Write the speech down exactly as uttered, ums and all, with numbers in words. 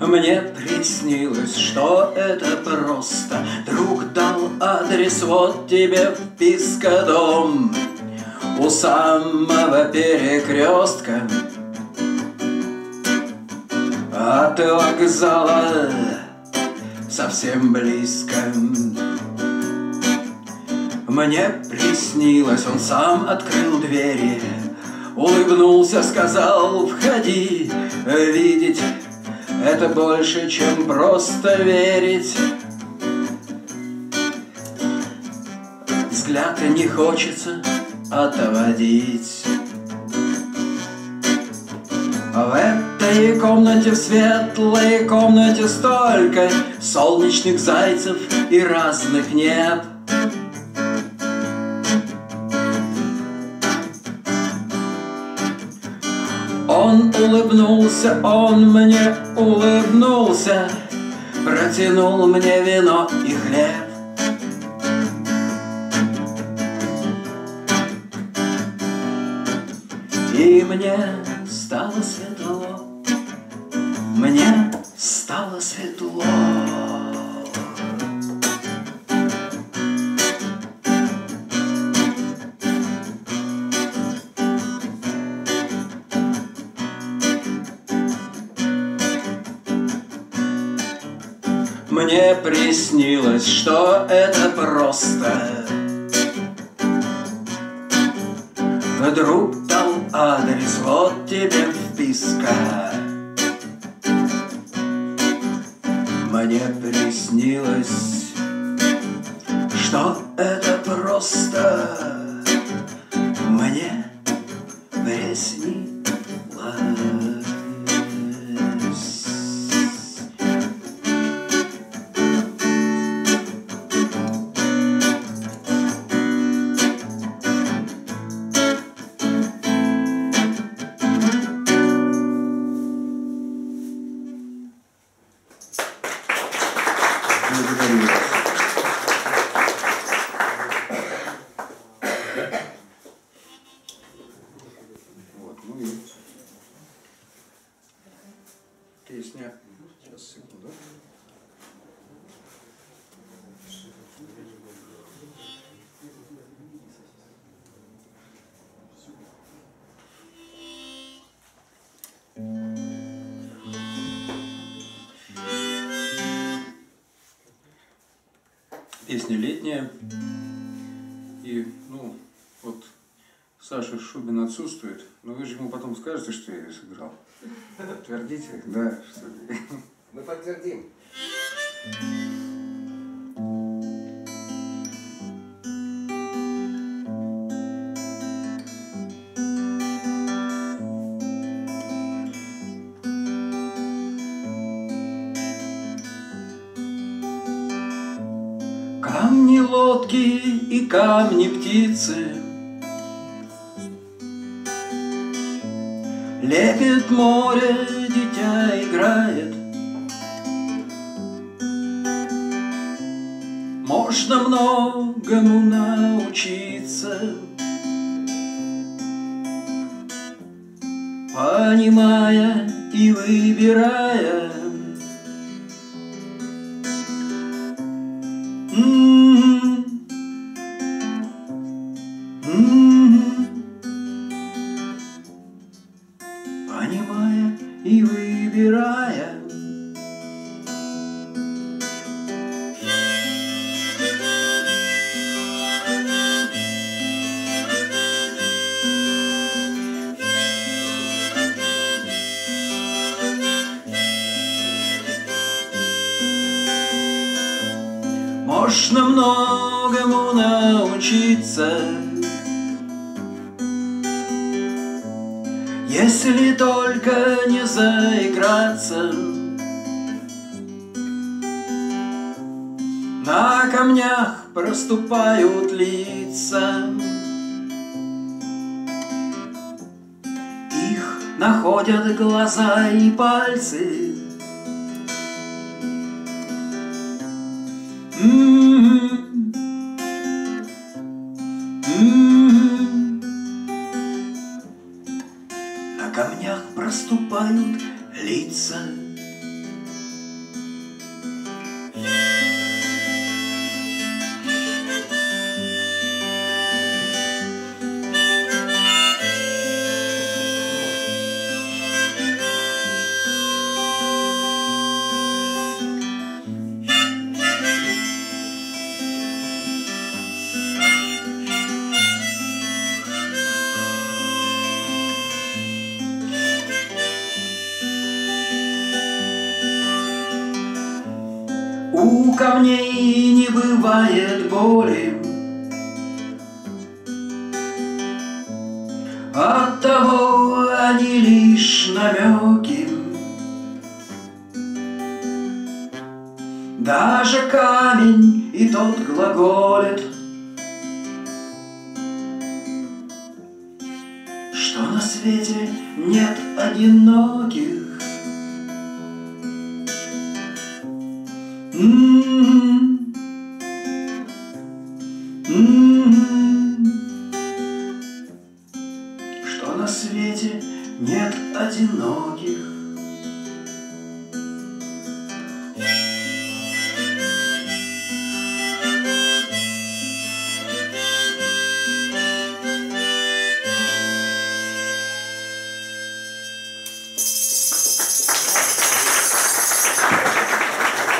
Мне приснилось, что это просто. Друг дал адрес, вот тебе вписка, дом у самого перекрестка от вокзала совсем близко. Мне приснилось, он сам открыл двери, улыбнулся, сказал: входи. Видеть — это больше, чем просто верить. Взгляд не хочется отводить. В этой комнате, в светлой комнате столько солнечных зайцев и разных неб. Он улыбнулся, он мне улыбнулся, протянул мне вино и хлеб. И мне стало светло, мне стало светло. Мне приснилось, что это просто. Друг дал адрес, вот тебе вписка. Мне приснилось, что это просто. Мне приснилось. Благодарю вас. Вот, ну и песня. Сейчас, секунду. Песня летняя, и, ну, вот Саша Шубин отсутствует, но вы же ему потом скажете, что я ее сыграл. Подтвердите? Да, что ли? Мы подтвердим. Камни лодки и камни птицы, лепит море, дитя играет. Можно многому научиться, понимая и выбирая. Понимая и выбирая. Можно многому научиться, если только не заиграться. На камнях проступают лица, их находят глаза и пальцы. М-м-м. М-м-м. На камнях проступают лица. камней не бывает боли. Оттого они лишь намеки. Даже камень и тот глаголит, что на свете нет одиноких. М-м-м. М-м-м. Что на свете нет одиноких.